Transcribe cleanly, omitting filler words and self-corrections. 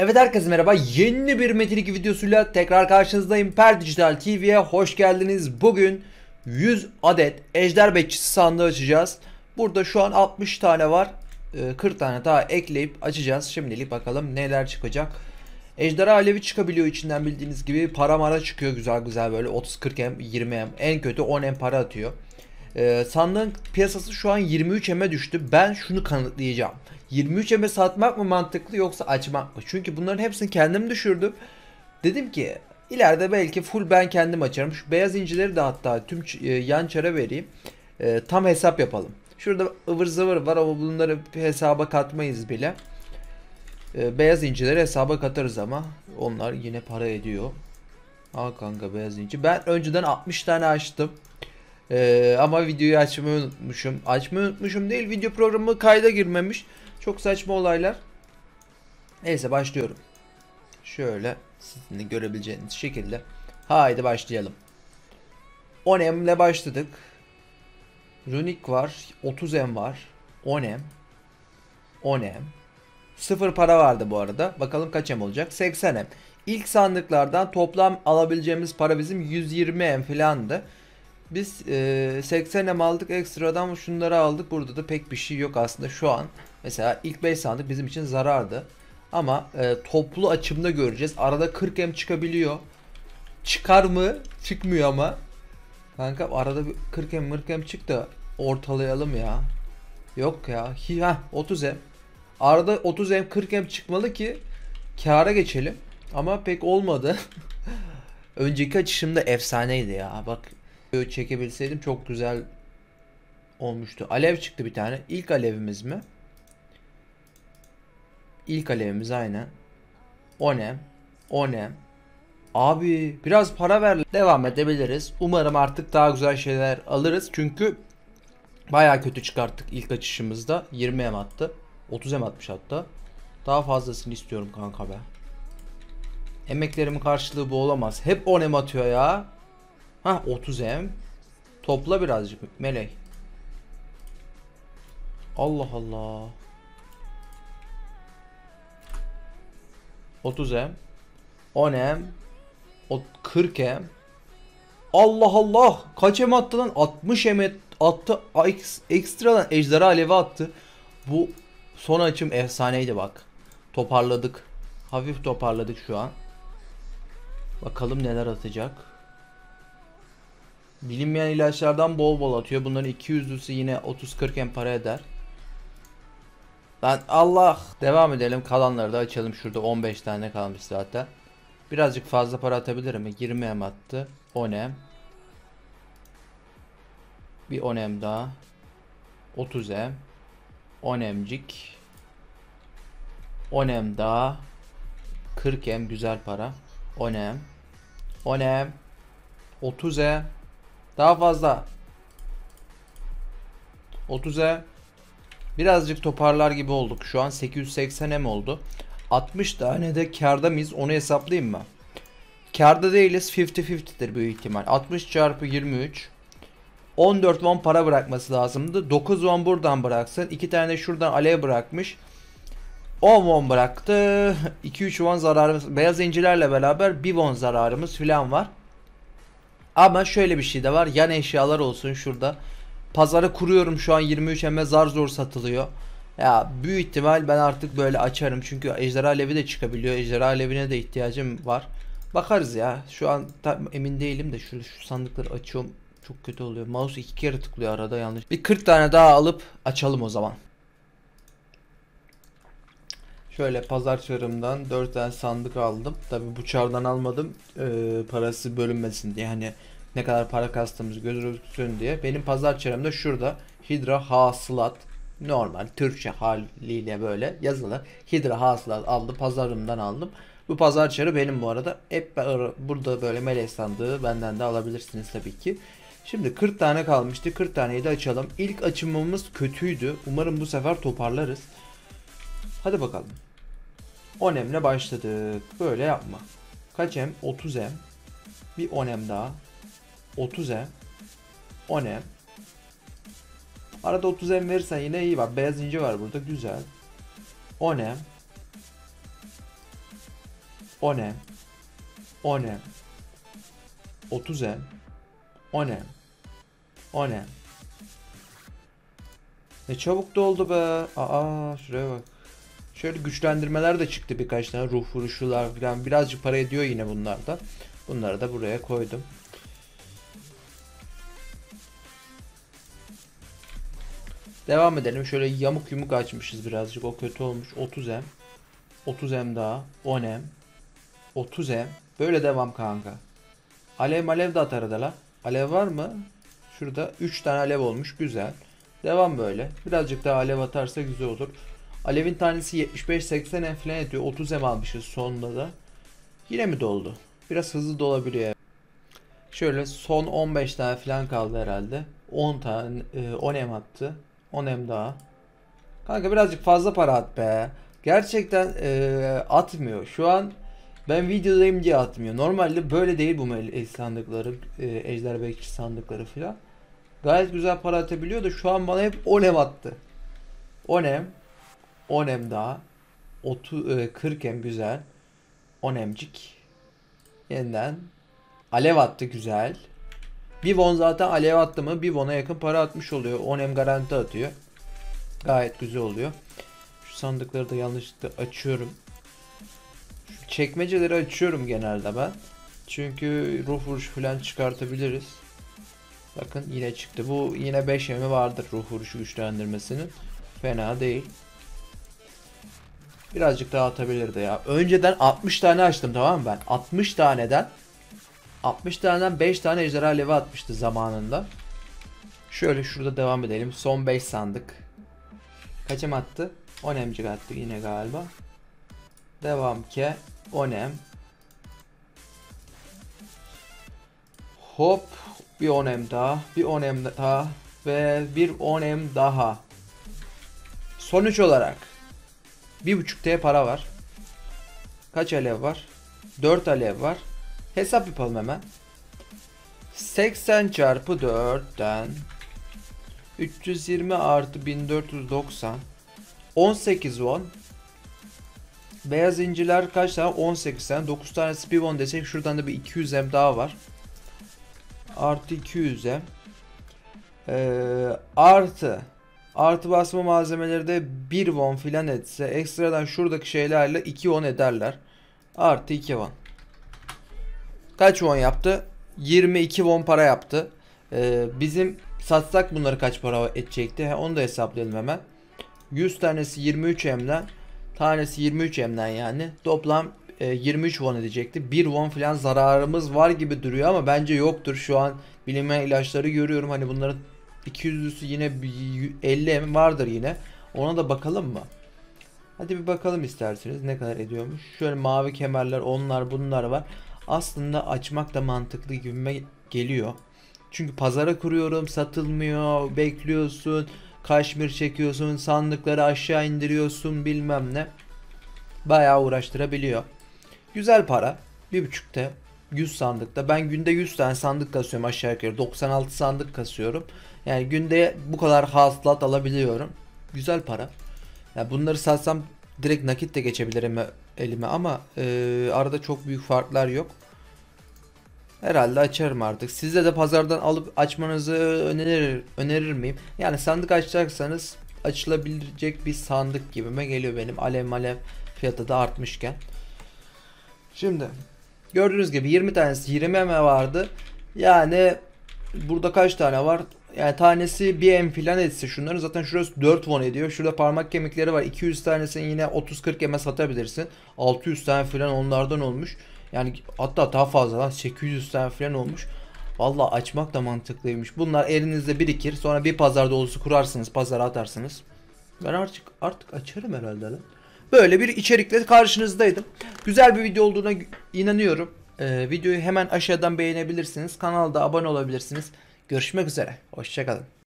Evet herkese merhaba, yeni bir Metin2 videosuyla tekrar karşınızdayım. Perdigital TV'ye hoş geldiniz. Bugün 100 adet Ejder Bekçisi sandığı açacağız. Burada şu an 60 tane var, 40 tane daha ekleyip açacağız. Şimdilik bakalım neler çıkacak. Ejderha Alevi çıkabiliyor içinden, bildiğiniz gibi para mara çıkıyor güzel güzel, böyle 30-40M 20M, en kötü 10M para atıyor. Sandığın piyasası şu an 23M'e düştü. Ben şunu kanıtlayacağım. 23M'e satmak mı mantıklı yoksa açmak mı? Çünkü bunların hepsini kendim düşürdüm. Dedim ki ileride belki full ben kendim açarım. Şu beyaz incileri de hatta tüm yan çara vereyim. Tam hesap yapalım. Şurada ıvır zıvır var ama bunları hesaba katmayız bile. Beyaz incileri hesaba katarız ama onlar yine para ediyor. Aa kanka beyaz inci. Ben önceden 60 tane açtım. Ama videoyu açmayı unutmuşum. Açmayı unutmuşum değil, video programı kayda girmemiş. Çok saçma olaylar. Neyse başlıyorum. Şöyle sizin de görebileceğiniz şekilde. Haydi başlayalım. 10M ile başladık. Runik var. 30M var. 10M. 10M. Sıfır para vardı bu arada. Bakalım kaç M olacak. 80M. İlk sandıklardan toplam alabileceğimiz para bizim 120M filandı. Biz 80M aldık ekstradan, şunları aldık. Burada da pek bir şey yok aslında şu an. Mesela ilk 5 sandık bizim için zarardı. Ama toplu açımda göreceğiz. Arada 40M çıkabiliyor. Çıkar mı? Çıkmıyor ama. Kanka arada 40M çıktı. Ortalayalım ya. Yok ya. Heh, 30M. Arada 30M 40M çıkmalı ki kâra geçelim. Ama pek olmadı. Önceki açışımda efsaneydi ya. Bak. Çekebilseydim çok güzel olmuştu. Alev çıktı bir tane. İlk alevimiz mi? İlk alevimiz aynen. 10M. 10M. Abi biraz para ver. Devam edebiliriz. Umarım artık daha güzel şeyler alırız. Çünkü baya kötü çıkarttık ilk açışımızda. 20M attı. 30M atmış hatta. Daha fazlasını istiyorum kanka be. Emeklerimin karşılığı bu olamaz. Hep 10M atıyor ya. Hah 30M. Topla birazcık Meley. Allah Allah. 30M. 10M. 40M. Allah Allah. Kaç M attı lan? 60M attı. Ekstradan Ejderha Alevi attı. Bu son açım efsaneydi bak. Toparladık. Hafif toparladık şu an. Bakalım neler atacak. Bilinmeyen ilaçlardan bol bol atıyor. Bunların 200'lüsü yine 30-40M para eder. Lan Allah. Devam edelim. Kalanları da açalım. Şurada 15 tane kalmış zaten. Birazcık fazla para atabilirim. 20M attı. 10M. Bir 10M daha. 30M. 10M'cik. 10M daha. 40M güzel para. 10M. 10M. 30M. Daha fazla. 30M. Birazcık toparlar gibi olduk. Şu an 880M oldu. 60 tane de kârda mıyız? Onu hesaplayayım mı? Kârda değiliz. 50-50'dir büyük ihtimal. 60 çarpı 23. 14 won para bırakması lazımdı. 9 won buradan bıraksın. 2 tane şuradan alev bırakmış. 10 won bıraktı. 2-3 won zararımız. Beyaz incilerle beraber 1 won zararımız filan var. Ama şöyle bir şey de var. Yan eşyalar olsun şurada. Pazarı kuruyorum şu an, 23M'e zar zor satılıyor. Ya büyük ihtimal ben artık böyle açarım. Çünkü Ejderha Alevi de çıkabiliyor. Ejderha Alevi'ne de ihtiyacım var. Bakarız ya. Şu an tam emin değilim de şu sandıkları açıyorum. Çok kötü oluyor. Mouse 2 kere tıklıyor arada yanlış. Bir 40 tane daha alıp açalım o zaman. Şöyle pazar çarımdan 4 tane sandık aldım. Tabi bu çardan almadım. Parası bölünmesin diye. Yani ne kadar para kastığımız gözüksün diye. Benim pazar çarımda şurada Hidra Hasılat. Normal Türkçe haliyle böyle yazılı. Hidra Hasılat aldım. Pazarımdan aldım. Bu pazar çarı benim bu arada. Hep burada böyle Meley Sandığı benden de alabilirsiniz tabii ki. Şimdi 40 tane kalmıştı. 40 taneyi de açalım. İlk açımımız kötüydü. Umarım bu sefer toparlarız. Hadi bakalım. 10M'le başladık. Böyle yapma. Kaç M? 30M. Bir 10M daha. 30M. 10M. Arada 30M verirsen yine iyi. Bak beyaz ince var burada. Güzel. 10M. 10M, 10M, 30M, 10M, 10M. Ne çabuk da oldu be. Aa, şuraya bak. Şöyle güçlendirmeler de çıktı birkaç tane. Ruh vuruşular falan. Birazcık para ediyor yine bunlardan. Bunları da buraya koydum. Devam edelim. Şöyle yamuk yumuk açmışız birazcık. O kötü olmuş. 30M. 30M daha. 10M. 30M. Böyle devam kanka. Alev malev de at arada la. Alev var mı? Şurada 3 tane alev olmuş. Güzel. Devam böyle. Birazcık daha alev atarsa güzel olur. Alev'in tanesi 75-80 enflen ediyor. 30M almışız sonunda da. Yine mi doldu? Biraz hızlı dolabiliyor. Şöyle son 15 tane falan kaldı herhalde. 10 tane 10M attı. 10M daha. Kanka birazcık fazla para at be. Gerçekten atmıyor. Şu an ben videodayım diye atmıyor. Normalde böyle değil bu sandıkları. Ejder Bekçisi sandıkları falan. Gayet güzel para atabiliyor da şu an bana hep 10M attı. 10M. 10M daha. 40M güzel. 10M'cik. Yeniden. Alev attı güzel. Bivon zaten alev attı mı Bivon'a yakın para atmış oluyor. 10M garanti atıyor. Gayet güzel oluyor. Şu sandıkları da yanlışlıkla açıyorum. Şu çekmeceleri açıyorum genelde ben. Çünkü ruh vuruşu falan çıkartabiliriz. Bakın yine çıktı. Bu yine 5M'i vardır ruh vuruşu güçlendirmesinin. Fena değil. Birazcık daha atabilirdi ya. Önceden 60 tane açtım, tamam mı ben? 60 taneden 5 tane Ejderha Alevi atmıştı zamanında. Şöyle şurada devam edelim. Son 5 sandık. Kaçım attı? 10M'cik attı yine galiba. Devam ki 10M. Hop. Bir 10M daha. Bir 10M daha. Ve bir 10M daha. Sonuç olarak 1.5T para var. Kaç alev var? 4 alev var. Hesap yapalım hemen. 80 çarpı 4'ten 320 artı 1490 18 won. Beyaz inciler kaç tane? 18 tane. 9 tane spivon desek şuradan da bir 200M daha var. Artı 200M. Artı basma malzemeleri de 1 won filan etse ekstradan şuradaki şeylerle 2 won ederler. Artı 2 won. Kaç won yaptı? 22 won para yaptı. Bizim satsak bunları kaç para edecekti? Onu da hesaplayalım hemen. 100 tanesi 23M'den. Tanesi 23M'den yani. Toplam 23 won edecekti. 1 won falan zararımız var gibi duruyor ama bence yoktur. Şu an bilinmeyen ilaçları görüyorum. Hani bunların 200'lüsü yine 50M vardır yine. Ona da bakalım mı? Hadi bir bakalım isterseniz ne kadar ediyormuş. Şöyle mavi kemerler, onlar bunlar var. Aslında açmak da mantıklı gibime geliyor. Çünkü pazara kuruyorum, satılmıyor, bekliyorsun, kaşmir çekiyorsun, sandıkları aşağı indiriyorsun, bilmem ne. Bayağı uğraştırabiliyor. Güzel para. 1.5T. 100 sandıkta. Ben günde 100 tane sandık kasıyorum aşağı yukarı. 96 sandık kasıyorum. Yani günde bu kadar hasılat alabiliyorum. Güzel para. Yani bunları satsam direkt nakit de geçebilirim elime ama arada çok büyük farklar yok. Herhalde açarım artık. Size de pazardan alıp açmanızı önerir miyim? Yani sandık açacaksanız açılabilecek bir sandık gibime geliyor benim. Alev malev fiyatı da artmışken. Şimdi gördüğünüz gibi 20 tanesi 20M vardı. Yani burada kaç tane var? Yani tanesi 1M filan etse şunların zaten şurası 4 won ediyor. Şurada parmak kemikleri var. 200 tanesini yine 30-40M'e satabilirsin. 600 tane filan onlardan olmuş. Yani hatta daha fazla lan, 800 tane filan olmuş. Vallahi açmak da mantıklıymış. Bunlar elinizde birikir. Sonra bir pazar dolusu kurarsınız. Pazara atarsınız. Ben artık açarım herhalde lan. Böyle bir içerikle karşınızdaydım. Güzel bir video olduğuna inanıyorum. Videoyu hemen aşağıdan beğenebilirsiniz. Kanala da abone olabilirsiniz. Görüşmek üzere. Hoşça kalın.